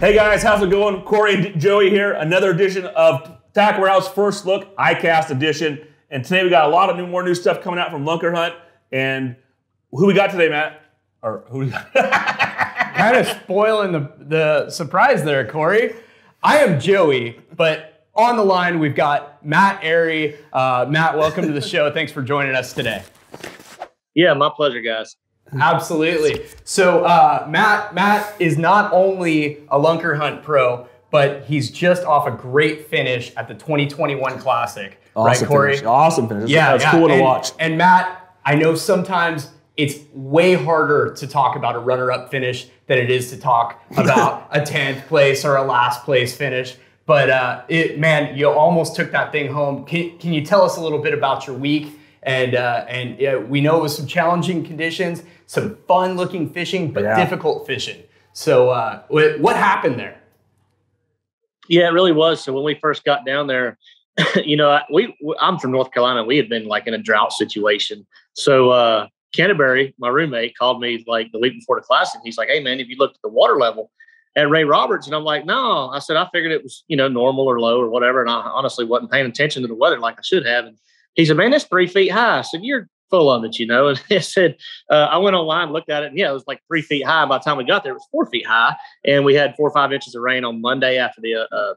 Hey guys, how's it going? Corey and Joey here. Another edition of Tackle Warehouse First Look, ICAST edition. And today we got a lot of new stuff coming out from Lunker Hunt. And who we got today, Matt? Or who we got? Kind of spoiling the surprise there, Corey. I am Joey, but on the line we've got Matt Arey. Matt, welcome to the show. Thanks for joining us today. Yeah, my pleasure, guys. Absolutely. So Matt is not only a Lunker Hunt pro, but he's just off a great finish at the 2021 Classic. Awesome, right, Corey? Finish. Awesome finish. Yeah, it's cool to watch. And Matt, I know sometimes it's way harder to talk about a runner-up finish than it is to talk about a 10th place or a last place finish. But man, you almost took that thing home. Can you tell us a little bit about your week? And we know it was some challenging conditions, some fun looking fishing, but difficult fishing. So what happened there? Yeah, it really was. So when we first got down there, you know, I'm from North Carolina. We had been like in a drought situation. So Canterbury, my roommate, called me like the week before the Classic. He's like, hey man, have you looked at the water level at Ray Roberts? And I'm like, no. I said, I figured it was, you know, normal or low or whatever. And I honestly wasn't paying attention to the weather like I should have. And he said, man, that's 3 feet high. I said, you're full of it, you know. And I said, I went online, looked at it, and yeah, it was like 3 feet high. By the time we got there, it was 4 feet high. And we had 4 or 5 inches of rain on Monday after the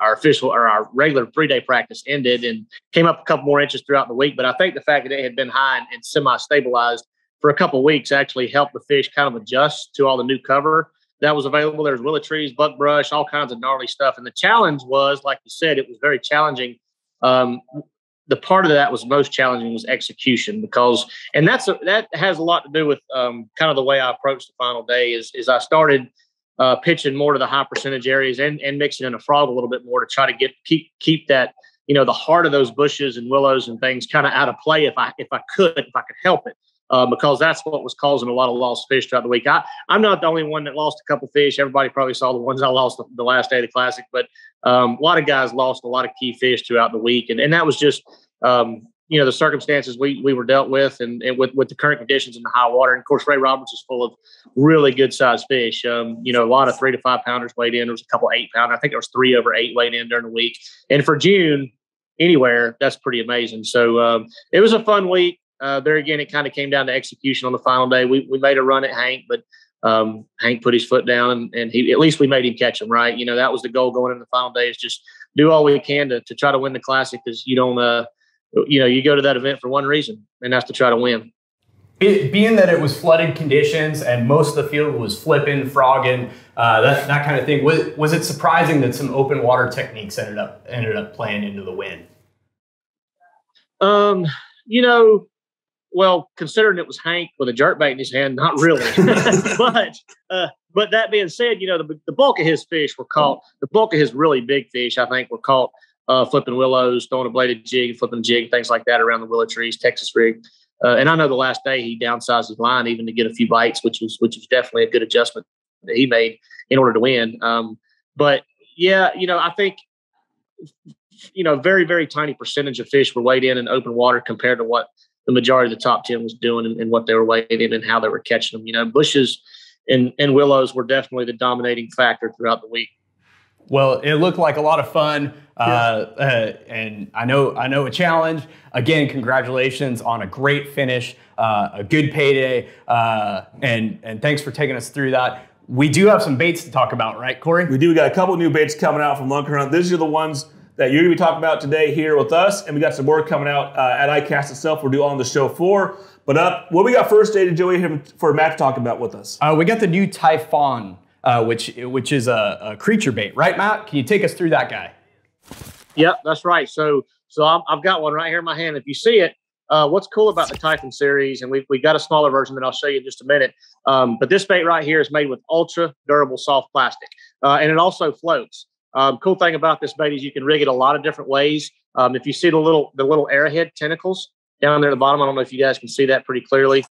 our official or our regular 3-day practice ended, and came up a couple more inches throughout the week. But I think the fact that it had been high and semi-stabilized for a couple of weeks actually helped the fish kind of adjust to all the new cover that was available. There's willow trees, buck brush, all kinds of gnarly stuff. And the challenge was, like you said, it was very challenging. The part of that was most challenging was execution, because, and that has a lot to do with kind of the way I approached the final day is I started pitching more to the high percentage areas and mixing in a frog a little bit more to try to keep that, you know, the heart of those bushes and willows and things kind of out of play if I could help it, because that's what was causing a lot of lost fish throughout the week. I'm not the only one that lost a couple fish. Everybody probably saw the ones I lost the last day of the Classic, but a lot of guys lost a lot of key fish throughout the week. And that was just, you know, the circumstances we were dealt with and with the current conditions and the high water. And of course, Ray Roberts is full of really good sized fish. You know, a lot of 3- to 5-pounders weighed in. There was a couple 8-pounder. I think there was 3 over 8 weighed in during the week. And for June anywhere, that's pretty amazing. So it was a fun week. There again, it kind of came down to execution on the final day. We made a run at Hank, but Hank put his foot down, and he, at least we made him catch him, right? You know, that was the goal going into the final day, is just do all we can to try to win the Classic, because you don't, you know, you go to that event for one reason, and that's to try to win. Being that it was flooded conditions and most of the field was flipping, frogging, that kind of thing, was it surprising that some open water techniques ended up playing into the win? You know, well, considering it was Hank with a jerkbait in his hand, not really. But that being said, you know, the bulk of his fish were caught. The bulk of his really big fish, I think, were caught flipping willows, throwing a bladed jig, and flipping a jig, things like that around the willow trees, Texas rig. And I know the last day he downsized his line even to get a few bites, which was definitely a good adjustment that he made in order to win. But yeah, you know, I think, you know, very, very tiny percentage of fish were weighed in open water compared to what the majority of the top 10 was doing and what they were weighed in and how they were catching them. You know, bushes and willows were definitely the dominating factor throughout the week. Well, it looked like a lot of fun, and I know a challenge. Again, congratulations on a great finish, a good payday, and thanks for taking us through that. We do have some baits to talk about, right, Corey? We do. We got a couple new baits coming out from Lunker Hunt. These are the ones that you're going to be talking about today here with us, and we got some more coming out at ICAST itself. We'll do on the show for. But what we got first, Dave and Joey, for Matt to talk about with us? We got the new Typhon. Which is a creature bait, right, Matt? Can you take us through that guy? Yep, that's right. So I've got one right here in my hand. If you see it, what's cool about the Typhon series, and we've got a smaller version that I'll show you in just a minute, but this bait right here is made with ultra durable soft plastic, and it also floats. Cool thing about this bait is you can rig it a lot of different ways. If you see the little arrowhead tentacles down there at the bottom, I don't know if you guys can see that pretty clearly.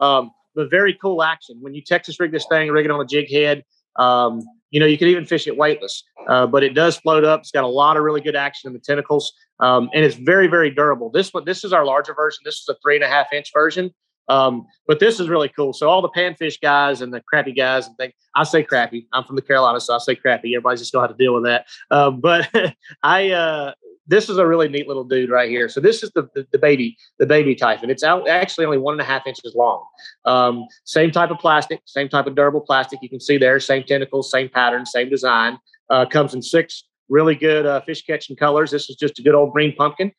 But very cool action. When you Texas rig this thing, rig it on a jig head, you know, you could even fish it weightless, but it does float up. It's got a lot of really good action in the tentacles, and it's very, very durable. This is our larger version. This is a 3.5-inch version, But this is really cool. So all the panfish guys and the crappie guys and things, I say crappie. I'm from the Carolinas, so I say crappie. Everybody's just gonna have to deal with that. But this is a really neat little dude right here. So this is the baby Typhon. It's actually only 1.5 inches long. Same type of plastic, same type of durable plastic. You can see there, same tentacles, same pattern, same design. Comes in 6 really good fish catching colors. This is just a good old green pumpkin,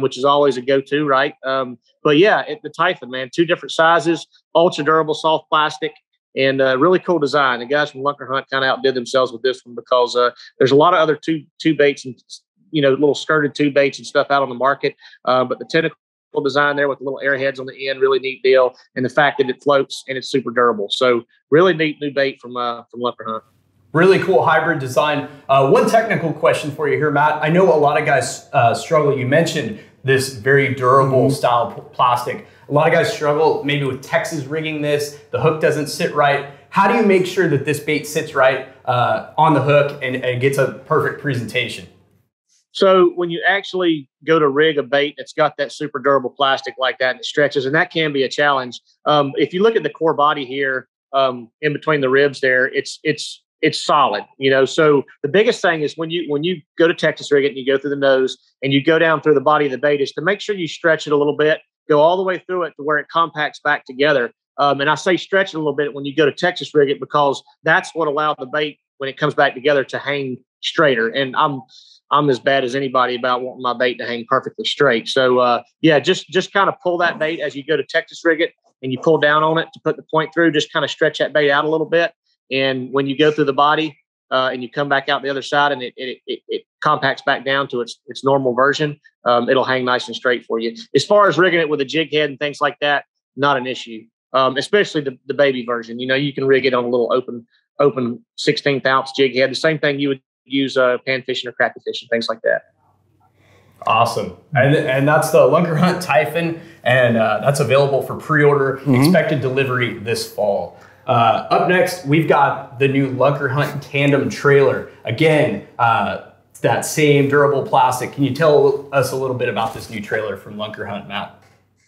which is always a go-to, right? But yeah, the Typhon, man, 2 different sizes, ultra durable, soft plastic, and really cool design. The guys from Lunker Hunt kind of outdid themselves with this one because there's a lot of other tube baits and, you know, little skirted tube baits and stuff out on the market. But the tentacle design there with the little airheads on the end, really neat deal. And the fact that it floats and it's super durable. So really neat new bait from Lunker Hunt. Really cool hybrid design. One technical question for you here, Matt. I know a lot of guys struggle. You mentioned this very durable style plastic. A lot of guys struggle maybe with Texas rigging this. The hook doesn't sit right. How do you make sure that this bait sits right on the hook and gets a perfect presentation? So when you actually go to rig a bait that's got that super durable plastic like that and it stretches, and that can be a challenge. If you look at the core body here, in between the ribs there, it's solid, you know. So the biggest thing is when you go to Texas rig it and you go through the nose and you go down through the body of the bait is to make sure you stretch it a little bit, go all the way through it to where it compacts back together. And I say stretch it a little bit when you go to Texas rig it because that's what allowed the bait when it comes back together to hang straighter. And I'm as bad as anybody about wanting my bait to hang perfectly straight. So yeah, just kind of pull that bait as you go to Texas rig it and you pull down on it to put the point through. Just kind of stretch that bait out a little bit. And when you go through the body and you come back out the other side and it compacts back down to its normal version, it'll hang nice and straight for you. As far as rigging it with a jig head and things like that, not an issue, especially the baby version. You know, you can rig it on a little open 16th ounce jig head, the same thing you would use pan fishing or crappie fishing, things like that. Awesome. And that's the Lunker Hunt Typhon, and that's available for pre-order, expected delivery this fall. Up next, we've got the new Lunker Hunt Tandem Trailer. Again, it's that same durable plastic. Can you tell us a little bit about this new trailer from Lunker Hunt, Matt?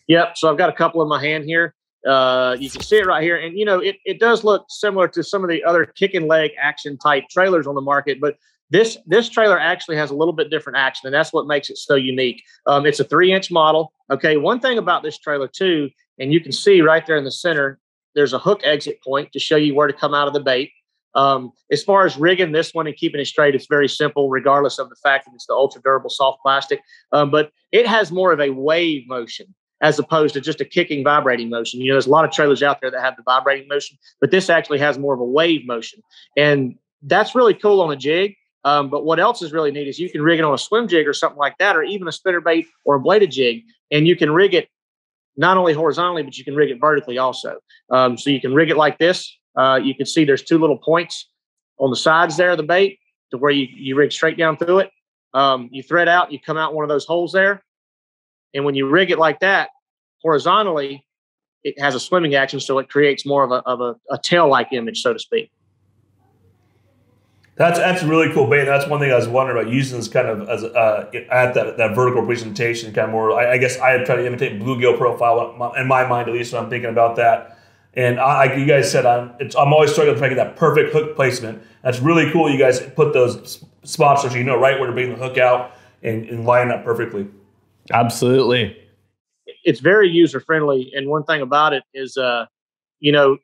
Yep. So I've got a couple in my hand here. You can see it right here. And, you know, it does look similar to some of the other kick and leg action type trailers on the market, but this trailer actually has a little bit different action, and that's what makes it so unique. It's a 3-inch model. Okay. One thing about this trailer too, and you can see right there in the center, there's a hook exit point to show you where to come out of the bait. As far as rigging this one and keeping it straight, it's very simple, regardless of the fact that it's the ultra durable soft plastic. But it has more of a wave motion as opposed to just a kicking, vibrating motion. You know, there's a lot of trailers out there that have the vibrating motion, but this actually has more of a wave motion. And that's really cool on a jig. But what else is really neat is you can rig it on a swim jig or something like that, or even a spinnerbait or a bladed jig, and you can rig it not only horizontally, but you can rig it vertically also. So you can rig it like this. You can see there's 2 little points on the sides there of the bait to where you rig straight down through it. You thread out, you come out one of those holes there. And when you rig it like that horizontally, it has a swimming action. So it creates more of a tail-like image, so to speak. That's a really cool bait. That's one thing I was wondering about, using this kind of as at that vertical presentation, kind of more. I guess I try to imitate bluegill profile in my mind, at least when I'm thinking about that. And like you guys said, I'm always struggling to make that perfect hook placement. That's really cool. You guys put those spots so you know right where to bring the hook out and line up perfectly. Absolutely. It's very user friendly, and one thing about it is, you know,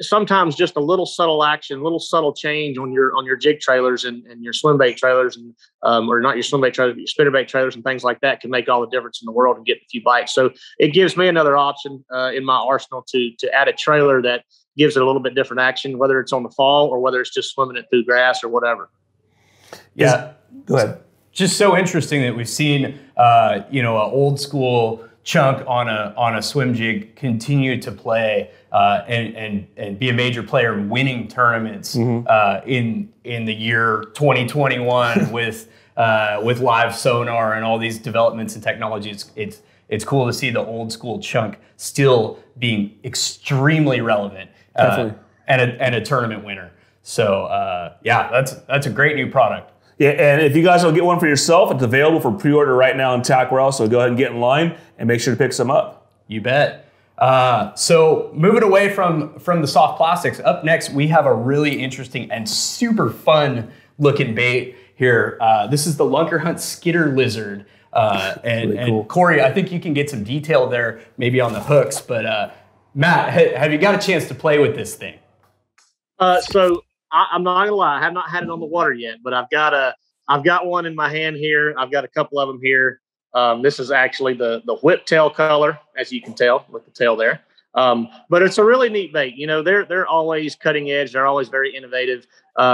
sometimes just a little subtle action, little subtle change on your jig trailers and your swim bait trailers, and or not your swim bait trailers, but your spinner bait trailers and things like that can make all the difference in the world and get a few bites. So it gives me another option in my arsenal to add a trailer that gives it a little bit different action, whether it's on the fall or whether it's just swimming it through grass or whatever. Yeah, go ahead. Just so interesting that we've seen you know, an old school chunk on a swim jig continue to play and be a major player in winning tournaments in the year 2021 with live sonar and all these developments in technology. It's cool to see the old school chunk still being extremely relevant and a tournament winner. So yeah, that's a great new product. Yeah, and if you guys don't get one for yourself, it's available for pre-order right now in Tackle Warehouse, so go ahead and get in line and make sure to pick some up. You bet. So moving away from the soft plastics, up next we have a really interesting and super fun looking bait here. This is the Lunker Hunt Skitter Lizard. Really cool. And Corey, I think you can get some detail there maybe on the hooks, but Matt, have you got a chance to play with this thing? So I'm not gonna lie, I have not had it on the water yet, but I've got one in my hand here. I've got a couple of them here. This is actually the whiptail color, as you can tell with the tail there. But it's a really neat bait. You know, they're always cutting edge. They're always very innovative.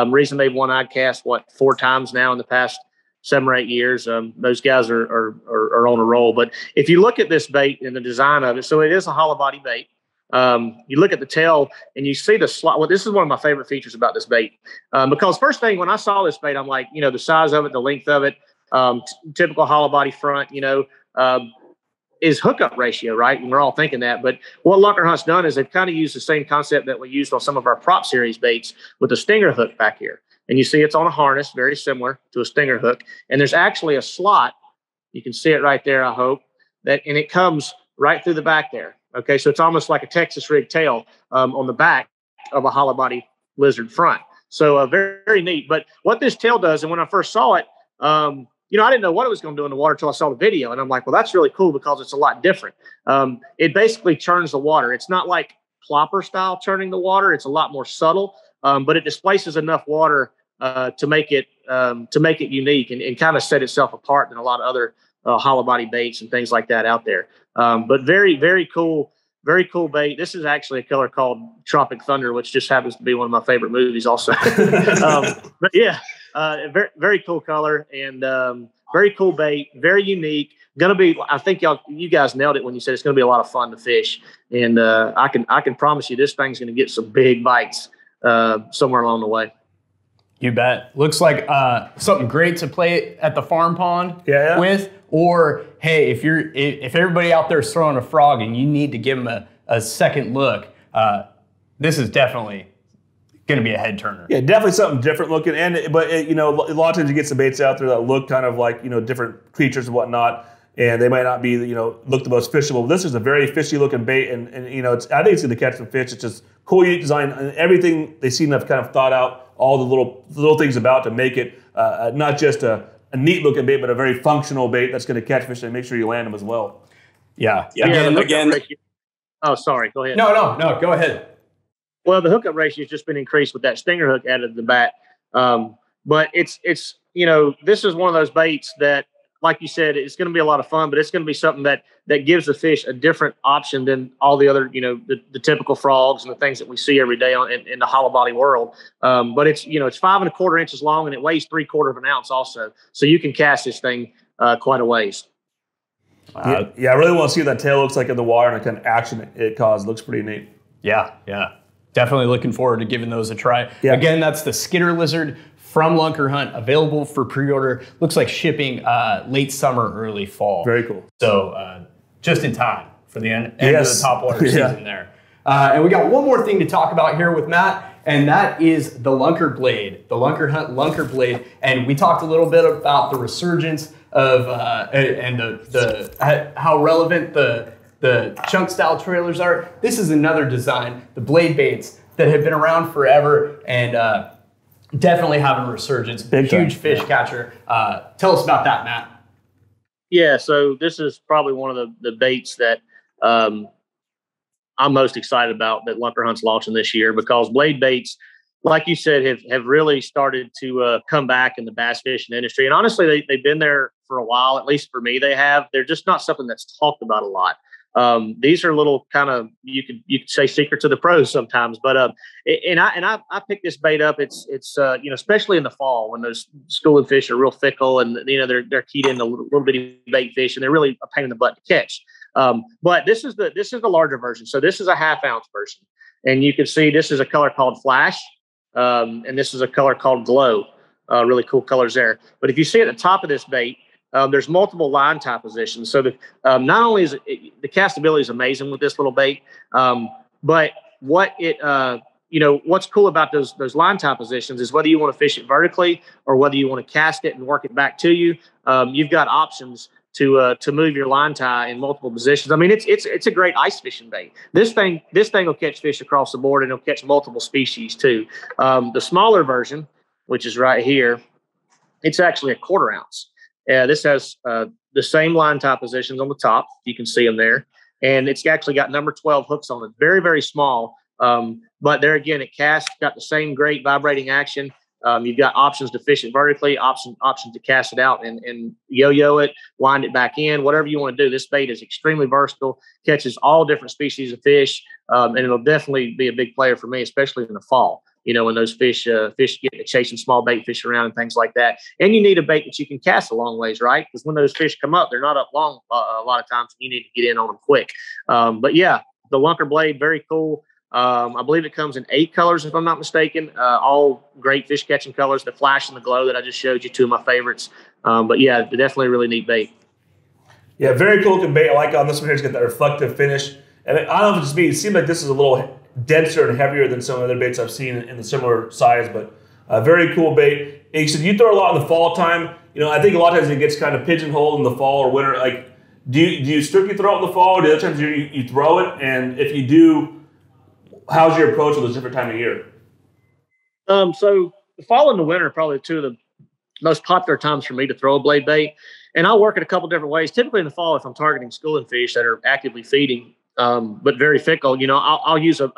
Reason they've won ICAST, what, 4 times now in the past 7 or 8 years. Those guys are on a roll. But if you look at this bait and the design of it, so it is a hollow body bait. You look at the tail and you see the slot. Well, this is one of my favorite features about this bait. Because first thing, when I saw this bait, I'm like, you know, the size of it, the length of it, typical hollow body front, you know, is hookup ratio, right? And we're all thinking that. But what Lunker Hunt's done is they've kind of used the same concept that we used on some of our prop series baits with a stinger hook back here. And you see it's on a harness, very similar to a stinger hook. And there's actually a slot. You can see it right there, I hope. And it comes right through the back there. Okay, so it's almost like a Texas rig tail on the back of a hollow body lizard front. So very, very neat. But what this tail does, and when I first saw it, you know, I didn't know what it was going to do in the water until I saw the video. And I'm like, well, that's really cool because it's a lot different. It basically churns the water. It's not like plopper style churning the water. It's a lot more subtle, but it displaces enough water to make it unique and kind of set itself apart than a lot of other hollow body baits and things like that out there. But very, very cool, very cool bait. This is actually a color called Tropic Thunder, which just happens to be one of my favorite movies also. But yeah, very, very cool color and very cool bait, very unique. Going to be, I think you guys nailed it when you said it's going to be a lot of fun to fish. And I can promise you this thing's going to get some big bites somewhere along the way. You bet. Looks like something great to play at the farm pond with. Or hey, if everybody out there is throwing a frog and you need to give them a second look, this is definitely going to be a head turner. Yeah, definitely something different looking. But you know, a lot of times you get some baits out there that look kind of like, you know, different creatures and whatnot, and they might not be, you know, look the most fishable. This is a very fishy looking bait, and you know, I think it's going to catch some fish. It's just cool, unique design, and everything they seem to have kind of thought out. All the little things about to make it not just a neat looking bait, but a very functional bait that's going to catch fish and make sure you land them as well. Yeah. Again. Oh, sorry. Go ahead. No. Go ahead. Well, the hookup ratio has just been increased with that stinger hook added to the bat, but it's you know, this is one of those baits that, like you said, it's going to be a lot of fun, but it's going to be something that gives the fish a different option than all the other, you know, the typical frogs and the things that we see every day in the hollow body world. But it's, you know, it's 5¼ inches long and it weighs 3/4 of an ounce also. So you can cast this thing quite a ways. Yeah, I really want to see what that tail looks like in the water and the kind of action it caused. Looks pretty neat. Yeah. Definitely looking forward to giving those a try. Yeah. Again, that's the Skitter Lizard from Lunker Hunt, available for pre-order. Looks like shipping late summer, early fall. Very cool. So just in time for the end of the top water season there. And we got one more thing to talk about here with Matt, and that is the Lunker Blade, the Lunker Hunt Lunker Blade. And we talked a little bit about the resurgence of and the how relevant the chunk style trailers are. This is another design, the blade baits that have been around forever and definitely having a resurgence. Huge fish catcher. Tell us about that, Matt. Yeah, so this is probably one of the baits that I'm most excited about that Lunker Hunt's launching this year, because blade baits, like you said, have really started to come back in the bass fishing industry. And honestly, they've been there for a while, at least for me they have. They're just not something that's talked about a lot. These are little kind of, you could say secrets of the pros sometimes, but, and I picked this bait up. It's you know, especially in the fall when those schooling fish are real fickle and, you know, they're keyed into little bitty bait fish and they're really a pain in the butt to catch. But this is the larger version. So this is a 1/2 ounce version, and you can see this is a color called Flash. And this is a color called Glow, really cool colors there. But if you see at the top of this bait, there's multiple line tie positions. So not only is the castability is amazing with this little bait, but what it, you know, what's cool about those line tie positions is whether you want to fish it vertically or whether you want to cast it and work it back to you, you've got options to move your line tie in multiple positions. I mean, it's a great ice fishing bait. This thing will catch fish across the board, and it'll catch multiple species too. The smaller version, which is right here, it's actually a 1/4 ounce. This has the same line tie positions on the top. You can see them there. And it's actually got number 12 hooks on it. Very, very small. But there again, it casts, got the same great vibrating action. You've got options to fish it vertically, options to cast it out and yo-yo it, wind it back in, whatever you want to do. This bait is extremely versatile, catches all different species of fish, and it'll definitely be a big player for me, especially in the fall. You know, when those fish get chasing small bait fish around and things like that. And you need a bait that you can cast a long ways, right? Because when those fish come up, they're not up long a lot of times. You need to get in on them quick. But yeah, the Lunker Blade, very cool. I believe it comes in 8 colors, if I'm not mistaken. All great fish catching colors. The flash and the glow that I just showed you, 2 of my favorites. But yeah, definitely a really neat bait. Yeah, very cool looking bait. I like it on this one here. It's got that reflective finish. And I don't know if it's me. It seems like this is a little denser and heavier than some other baits I've seen in the similar size, but very cool bait. And you said you throw a lot in the fall time. You know, I think a lot of times it gets kind of pigeonholed in the fall or winter. Like, do you strictly throw it in the fall, or do other times you throw it? And if you do, how's your approach with this different time of year? So the fall and the winter are probably 2 of the most popular times for me to throw a blade bait. And I work it a couple different ways. Typically in the fall, if I'm targeting schooling fish that are actively feeding, but very fickle, you know, I'll use a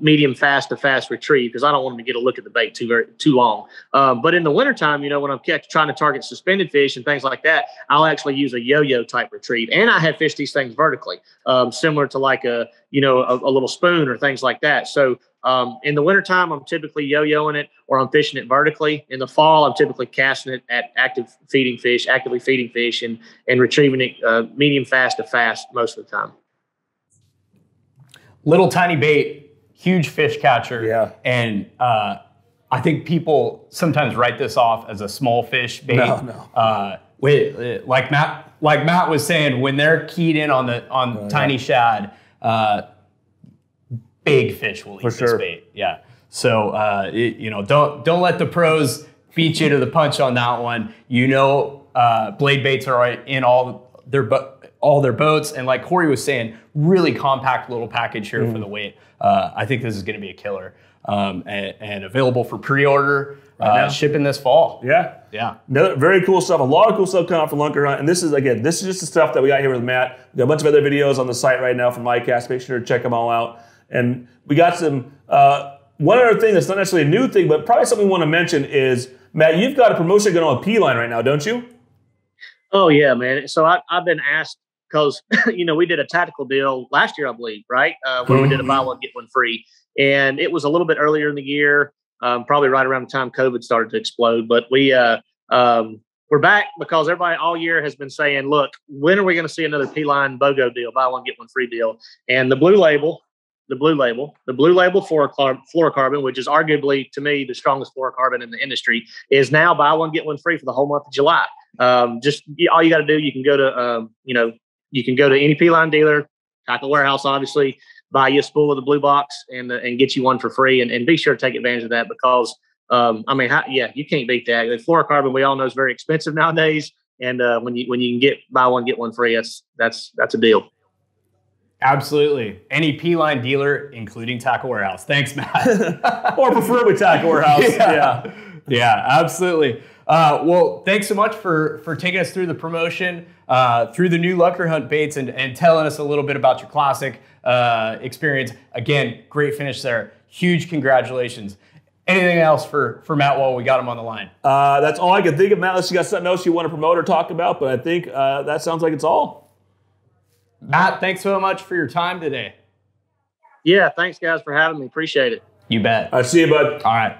medium fast to fast retrieve because I don't want them to get a look at the bait too long. But in the wintertime, you know, when I'm trying to target suspended fish and things like that, I'll actually use a yo-yo type retrieve. And I have fished these things vertically, similar to like a little spoon or things like that. So in the wintertime, I'm typically yo-yoing it or I'm fishing it vertically. In the fall, I'm typically casting it at actively feeding fish and retrieving it medium fast to fast most of the time. Little tiny bait, huge fish catcher. Yeah. And I think people sometimes write this off as a small fish bait. No. Like Matt was saying, when they're keyed in on tiny shad, big fish will eat this bait. Yeah. So you know, don't let the pros beat you to the punch on that one. You know, blade baits are in all their boats, and like Corey was saying, really compact little package here for the weight. I think this is going to be a killer, and available for pre-order, shipping this fall. Yeah. Another very cool stuff. A lot of cool stuff coming out from Lunker Hunt, and this is just the stuff that we got here with Matt. We got a bunch of other videos on the site right now from ICAST. Make sure to check them all out. And we got some one other thing that's not necessarily a new thing, but probably something we want to mention is, Matt, you've got a promotion going on with P-Line right now, don't you? Oh yeah, man. So I've been asked because, you know, we did a tactical deal last year, I believe, right? Where we did a buy one, get one free. And it was a little bit earlier in the year, probably right around the time COVID started to explode. But we're back because everybody all year has been saying, look, when are we going to see another P-Line BOGO deal, buy one, get one free deal? And the blue label fluorocarbon, which is arguably to me the strongest fluorocarbon in the industry, is now buy one, get one free for the whole month of July. Just all you got to do, you can go to, you can go to any P-Line dealer, Tackle Warehouse, obviously, buy you a spool of the blue box and get you one for free, and be sure to take advantage of that because, I mean, you can't beat that. The fluorocarbon, we all know, is very expensive nowadays. And, when you can buy one, get one free, that's a deal. Absolutely. Any P-Line dealer, including Tackle Warehouse. Thanks, Matt. Or preferably Tackle Warehouse. Yeah, absolutely. Well, thanks so much for taking us through the promotion, through the new Lunker Hunt baits, and telling us a little bit about your classic experience. Again, great finish there. Huge congratulations. Anything else for Matt while we got him on the line? That's all I can think of, Matt, unless you got something else you want to promote or talk about, but I think that sounds like it's all. Matt, thanks so much for your time today. Yeah, thanks, guys, for having me. Appreciate it. You bet. All right, see you, bud. All right.